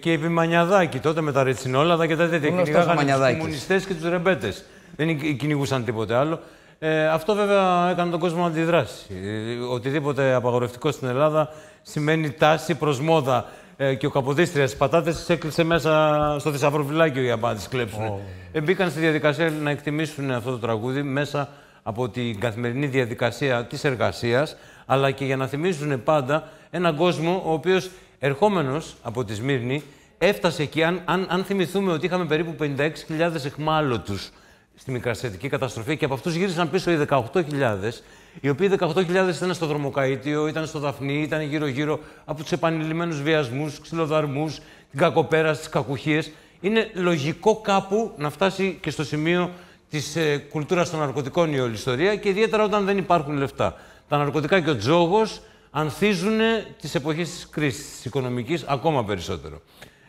και επί Μανιαδάκη. Τότε με τα ρετσινόλαδα και τα τέτοια. Κυνηγάγανε τους κομμουνιστές και τους ρεμπέτες. Δεν κυνηγούσαν τίποτε άλλο. Ε, αυτό βέβαια έκανε τον κόσμο να αντιδράσει. Ε, οτιδήποτε απαγορευτικό στην Ελλάδα σημαίνει τάση προς μόδα. Ε, και ο Καποδίστριας στις πατάτες τις έκλεισε μέσα στο θησαυροφυλάκιο για να τις κλέψουν. Oh. Ε, μπήκαν στη διαδικασία να εκτιμήσουν αυτό το τραγούδι μέσα από την καθημερινή διαδικασία της εργασίας, αλλά και για να θυμίζουν πάντα έναν κόσμο ο οποίος ερχόμενος από τη Σμύρνη έφτασε εκεί. Αν, αν, αν θυμηθούμε ότι είχαμε περίπου πενήντα έξι χιλιάδες εχμάλωτους στη μικρασιατική καταστροφή και από αυτούς γύρισαν πίσω οι δεκαοκτώ χιλιάδες, οι οποίοι δεκαοκτώ χιλιάδες ήταν στο δρομοκαΐτιο, ήταν στο Δαφνί, ήταν γύρω-γύρω από τους επανειλημμένους βιασμούς, ξυλοδαρμούς, την κακοπέρα, τις κακουχίες. Είναι λογικό κάπου να φτάσει και στο σημείο της ε, κουλτούρας των ναρκωτικών η όλη ιστορία και ιδιαίτερα όταν δεν υπάρχουν λεφτά. Τα ναρκωτικά και ο τζόγος ανθίζουν τις εποχές της κρίσης, της οικονομικής, ακόμα περισσότερο.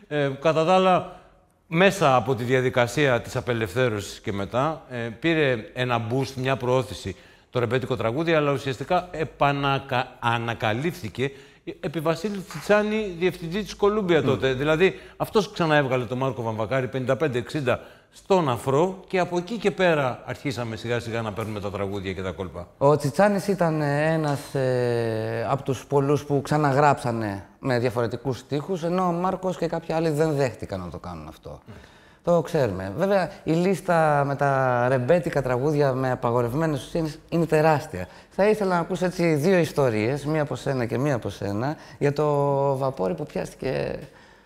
Ε, κατά τα άλλα, μέσα από τη διαδικασία της απελευθέρωσης και μετά, ε, πήρε ένα boost, μια προώθηση το ρεμπέτικο τραγούδι, αλλά ουσιαστικά επανακαλύφθηκε επί Βασίλη Τσιτσάνη, διευθυντή της Κολούμπια mm. τότε. Δηλαδή, αυτός ξανά έβγαλε τον Μάρκο Βαμβακάρη πενήντα πέντε εξήντα στον Αφρό και από εκεί και πέρα αρχίσαμε σιγά σιγά να παίρνουμε τα τραγούδια και τα κόλπα. Ο Τσιτσάνης ήταν ένας ε, από τους πολλούς που ξαναγράψανε με διαφορετικούς στίχους, ενώ ο Μάρκος και κάποιοι άλλοι δεν δέχτηκαν να το κάνουν αυτό. Mm. Το ξέρουμε. Βέβαια, η λίστα με τα ρεμπέτικα τραγούδια με απαγορευμένες ουσίες είναι τεράστια. Θα ήθελα να ακούσω έτσι δύο ιστορίες, μία από σένα και μία από σένα, για το βαπόρι που πιάστηκε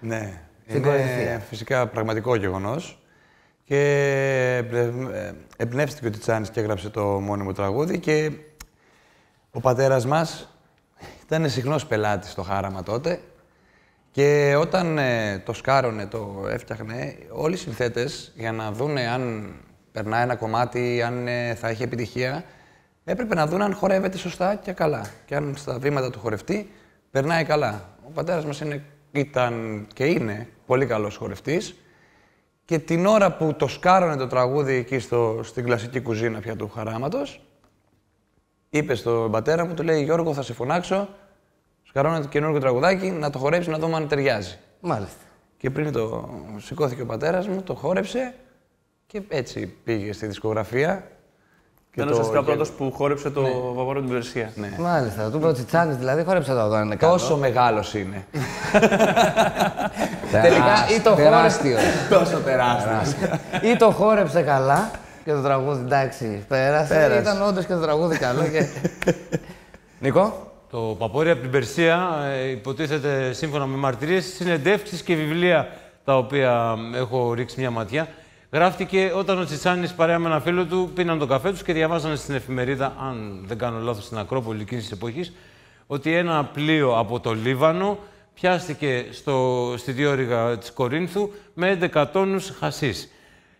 ναι, στην κορυφή. Είναι φυσικά πραγματικό γεγονός. Και εμπνεύστηκε ο Τσιτσάνης και έγραψε το μόνιμο τραγούδι. Και ο πατέρας μας ήταν συχνός πελάτης στο Χάραμα τότε. Και όταν ε, το σκάρωνε, το έφτιαχνε, όλοι οι συνθέτες για να δούνε αν περνάει ένα κομμάτι, αν ε, θα έχει επιτυχία, έπρεπε να δουν αν χορεύεται σωστά και καλά. Και αν στα βήματα του χορευτή περνάει καλά. Ο πατέρας μας είναι, ήταν και είναι πολύ καλός χορευτής. Και την ώρα που το σκάρωνε το τραγούδι εκεί στο, στην κλασική κουζίνα πια του Χαράματος, είπε στον πατέρα μου, του λέει «Γιώργο, θα σε φωνάξω, σκαρώνω το καινούργιο τραγουδάκι, να το χορέψει, να δούμε αν ταιριάζει». Μάλιστα. Και πριν το σηκώθηκε ο πατέρας μου, το χόρεψε και έτσι πήγε στη δισκογραφία. Ήταν ουσιαστικά ο πρώτος που χόρεψε το βαπόρι του Βερσία. Ναι. Μάλιστα. Του είπε ο Τσιτσάνης, δηλαδή χόρεψε το όταν είναι καλό. Τόσο μεγάλος είναι. Τελικά ή το χόρεψε. Τόσο τεράστιος. Ή το χόρεψε καλά και το τραγούδι εντάξει πέρασε. Ήταν όντως και το τραγούδι καλό. Νίκο. Το παπόρι από την Περσία υποτίθεται σύμφωνα με μαρτυρίες, συνεντεύξεις και βιβλία τα οποία έχω ρίξει μια ματιά. Γράφτηκε όταν ο Τσιτσάνης παρέα με ένα φίλο του πίναν τον καφέ τους και διαβάζανε στην εφημερίδα, αν δεν κάνω λάθος, στην Ακρόπολη εκείνης της εποχής, ότι ένα πλοίο από το Λίβανο πιάστηκε στο, στη διόρυγα της Κορίνθου με έντεκα τόνους χασίς.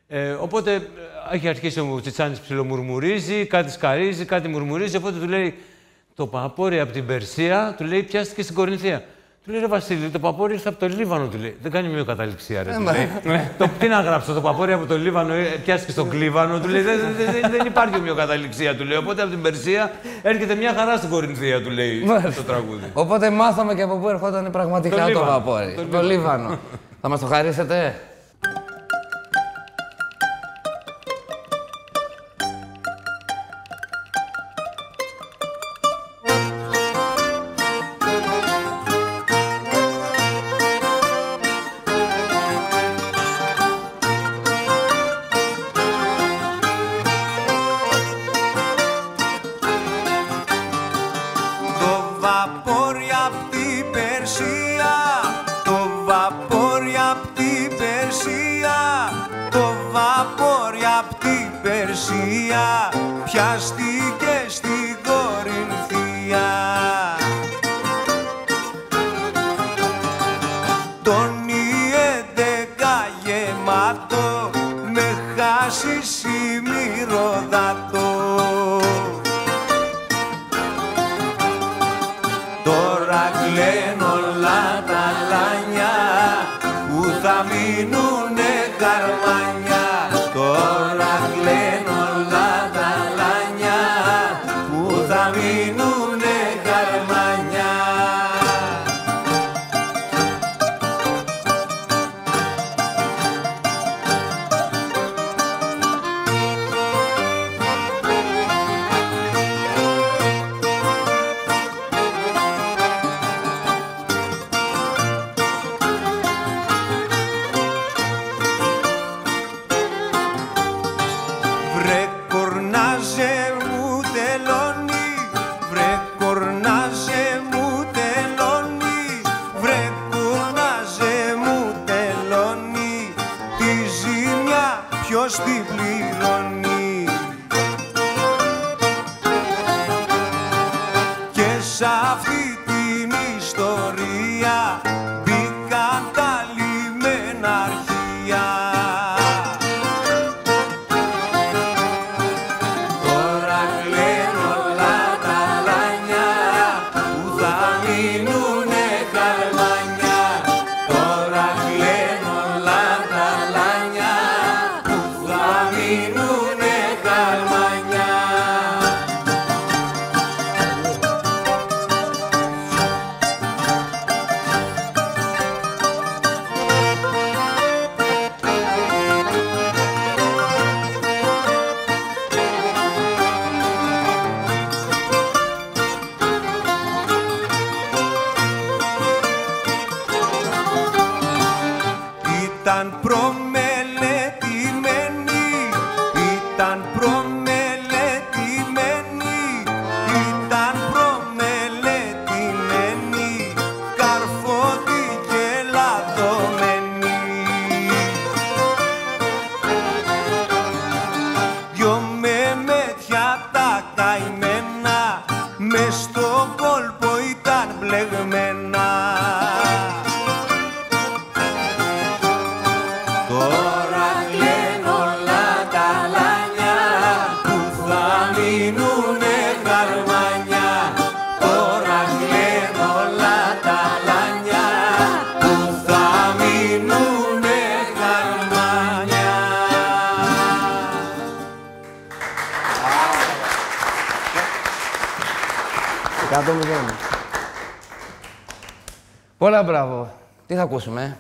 Ε, οπότε έχει αρχίσει ο Τσιτσάνης ψιλομουρμουρίζει, κάτι σκαρίζει, κάτι μουρμουρίζει, οπότε του λέει. Το παπόρι από την Περσία, του λέει, πιάστηκε στην Κορινθία. Του λέει, ρε Βασίλη, το παπόρι ήρθε από το Λίβανο, του λέει. Δεν κάνει μία καταληξία, ρε. Το, τι να γράψω, το παπόρι από το Λίβανο, πιάστηκε στον Κλίβανο, του λέει. Δεν δε, δε, δε υπάρχει μία καταληξία, του λέει. Οπότε από την Περσία έρχεται μια χαρά στην Κορινθία, του λέει το τραγούδι. Οπότε μάθαμε και από πού ερχόταν πραγματικά το, το παπόρι. Το, το Λίβανο. Θα μας το χαρίσετε. Τον έντεκα γεμάτο με χάσεις. θα μείνουνε καρμάνια. Τώρα κλαίνουν όλα τα λάνια, που θα μείνουνε καρμάνια. Πολλά μπράβο. Τι θα ακούσουμε, ε?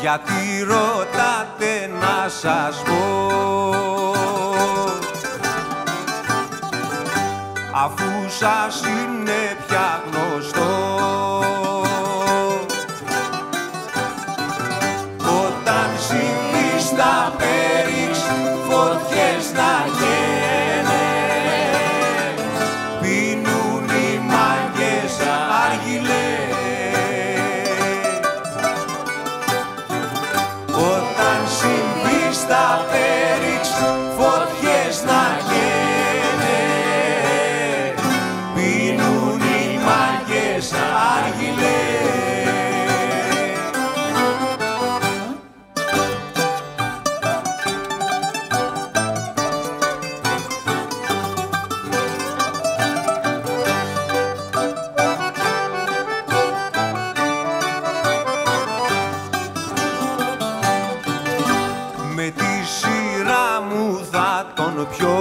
Γιατί ρωτάτε να σας πω, αφού σας είναι πια γνωστό, όταν ζητείς να παίρνεις φωτιές να γένε, πίνουν οι μάγκες άργυλες. Τα πέριξ φωτιές να γένε, πίνουν οι μάγκες άργυλες. Με τη σειρά μου θα τον πιω,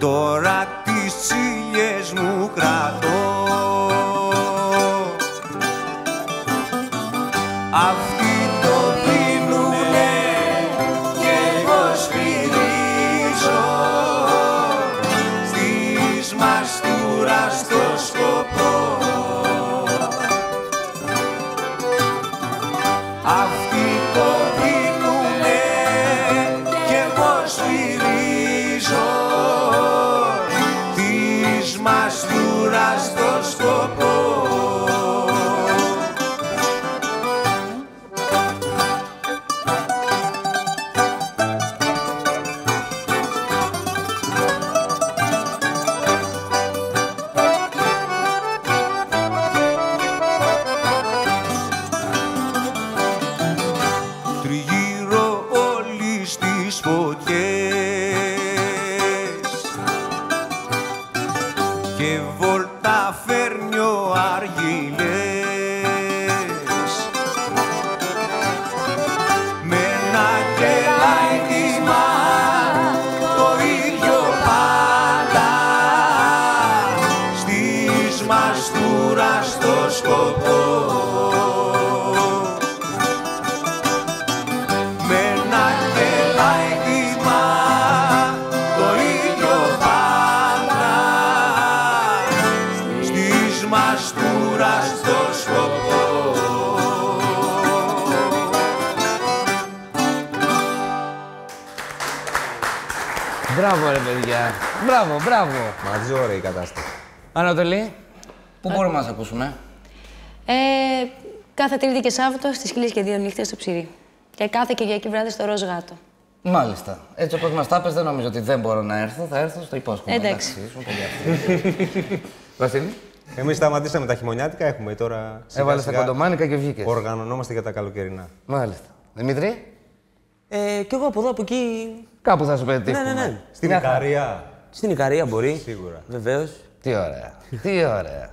τώρα τις τσίλιες μου κρατώ, αυτοί το πίνουνε και εγώ σφυρίζω, στις μαστούρας το σκοπό. φέρνει ο Αργυλές. Με ένα κελαϊτισμά το ίδιο πάντα, στις μαστούρας στο σκοπό. Μπράβο ρε παιδιά. Μπράβο, μπράβο. Μαζί ωραία η κατάσταση. Ανατολή, πού μπορούμε να σας ακούσουμε? Ε, κάθε Τρίτη και Σάββατο στις Χίλιες και δύο νύχτες στο Ψηρή. Και κάθε Κυριακή βράδυ στο Ροζ Γάτο. Μάλιστα. Έτσι όπως μας τα πες, δεν νομίζω ότι δεν μπορώ να έρθω. Θα έρθω, στο υπόσχομαι. Εντάξει. Βασίλη. Εμείς σταματήσαμε τα χειμωνιάτικα, έχουμε τώρα. Έβαλες τα κοντομάνικα και βγήκες. Οργανωνόμαστε για τα καλοκαιρινά. Μάλιστα. Δημήτρη. Ε, κι εγώ από εδώ, από εκεί. Κάπου θα σου πετύχουμε. Ναι, ναι, ναι. Στην Ικαρία. Στην Ικαρία μπορεί. Σίγουρα. Βεβαίως. Τι ωραία. Τι ωραία.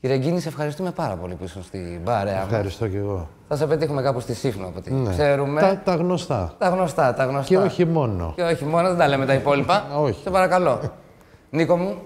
Κύριε Γκίνη, σε ευχαριστούμε πάρα πολύ που ήσουν στην παρέα. Ευχαριστώ κι εγώ. Θα σε πετύχουμε κάπου στη Σύφνο, από ό,τι ξέρουμε. Τα, τα γνωστά. Τα γνωστά, τα γνωστά. Και όχι μόνο. Και όχι μόνο, δεν τα λέμε τα υπόλοιπα. Όχι. Σε παρακαλώ. Νίκο μου.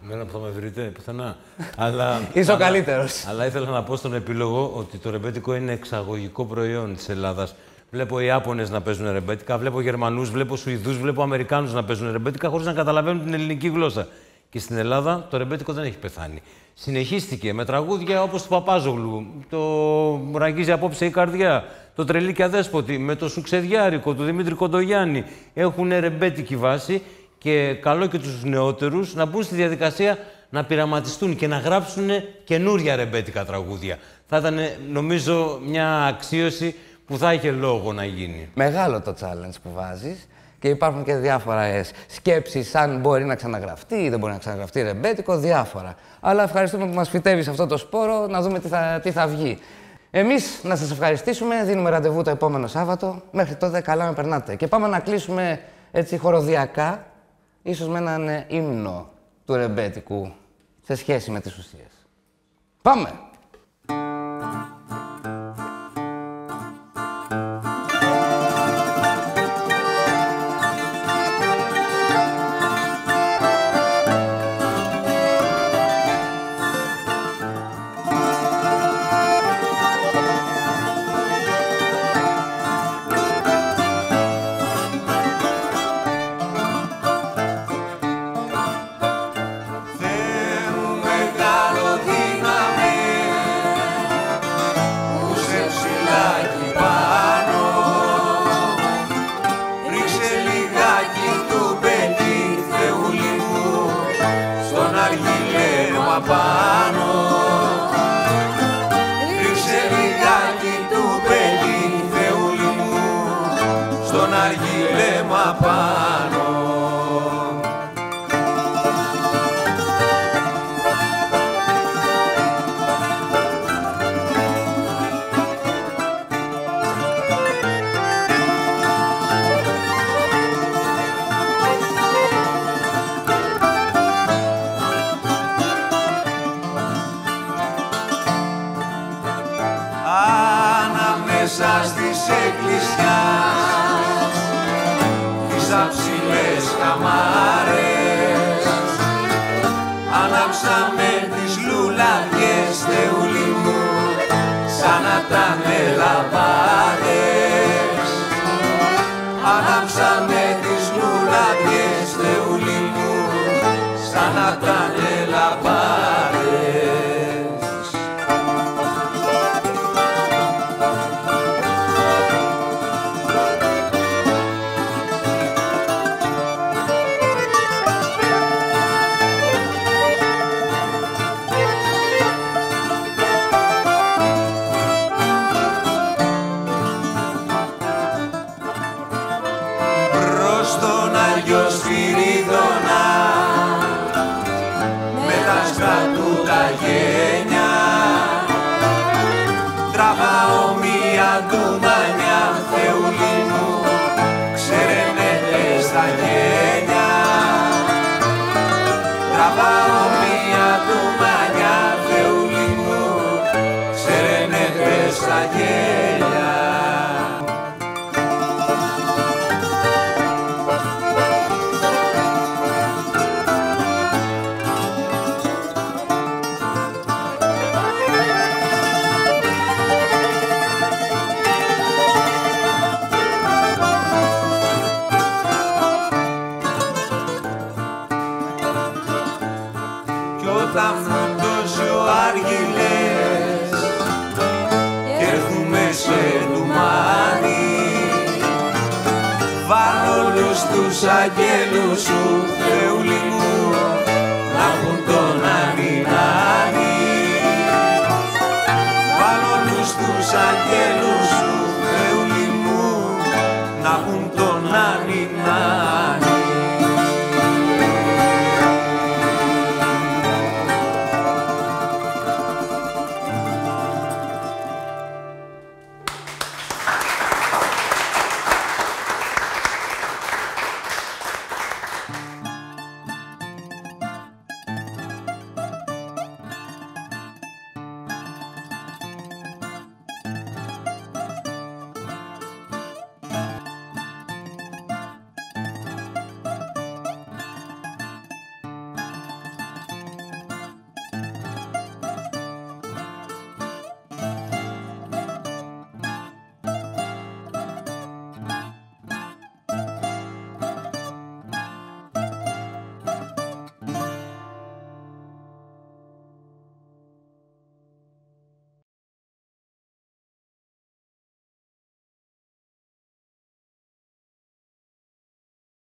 Μένα που θα με βρείτε πουθενά. Αλλά, είσαι ο καλύτερος. Αλλά ήθελα να πω στον επίλογο ότι το ρεμπέτικο είναι εξαγωγικό προϊόν της Ελλάδας. Βλέπω Ιάπωνες να παίζουν ρεμπέτικα, βλέπω Γερμανούς, βλέπω Σουηδούς, βλέπω Αμερικάνους να παίζουν ρεμπέτικα χωρίς να καταλαβαίνουν την ελληνική γλώσσα. Και στην Ελλάδα το ρεμπέτικο δεν έχει πεθάνει. Συνεχίστηκε με τραγούδια όπως του Παπάζογλου, το «Ραγίζει απόψε η καρδιά», το «Τρελή και αδέσποτη», με το «Σουξεδιάρικο» του Δημήτρη Κοντογιάννη. Έχουν ρεμπέτικη βάση και καλό και τους νεότερους να μπουν στη διαδικασία να πειραματιστούν και να γράψουν καινούρια ρεμπέτικα τραγούδια. Θα ήταν, νομίζω, μια αξίωση που θα είχε λόγο να γίνει. Μεγάλο το challenge που βάζεις και υπάρχουν και διάφορα σκέψεις αν μπορεί να ξαναγραφτεί ή δεν μπορεί να ξαναγραφτεί ρεμπέτικο, διάφορα. Αλλά ευχαριστούμε που μας φυτεύεις αυτό το σπόρο, να δούμε τι θα, τι θα βγει. Εμείς να σας ευχαριστήσουμε, δίνουμε ραντεβού το επόμενο Σάββατο. Μέχρι τότε καλά να περνάτε. Και πάμε να κλείσουμε έτσι χοροδιακά, ίσως με έναν ύμνο του ρεμπέτικου σε σχέση με τις ουσίες. Πάμε! Τραβάω μία τόσο αργυλές και έρθουμε σε λουμάνι. Βάλ' όλους τους αγγέλους σου, Θεούλη μου.